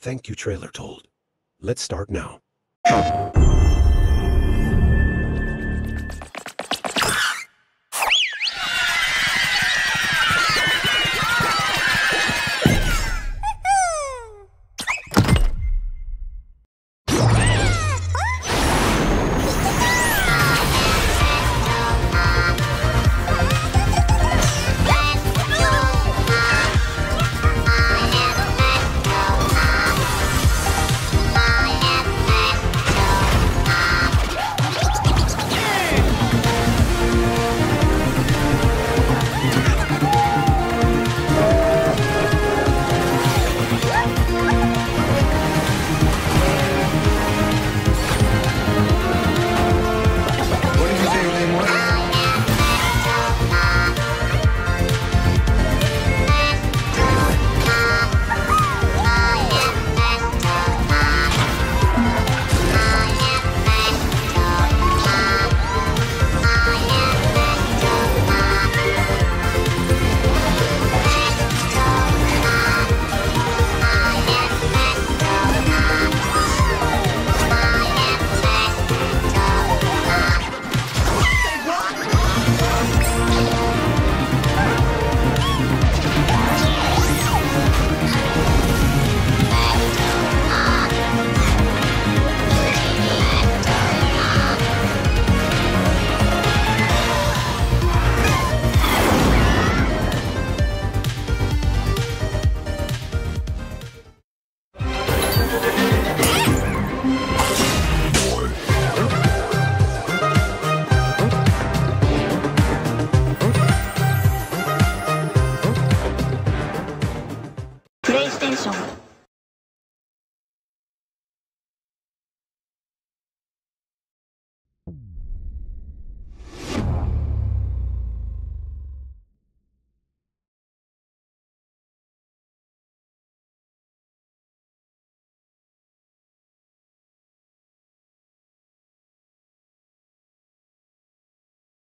Thank you, TrailerTold. Let's start now.